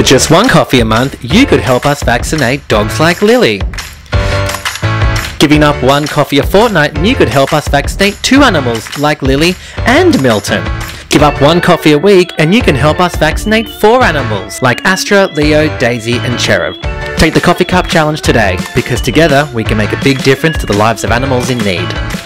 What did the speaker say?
For just $1 coffee a month, you could help us vaccinate dogs like Lily. Giving up $1 coffee a fortnight, you could help us vaccinate 2 animals like Lily and Milton. Give up $1 coffee a week and you can help us vaccinate 4 animals like Astra, Leo, Daisy and Cherub. Take the coffee cup challenge today, because together we can make a big difference to the lives of animals in need.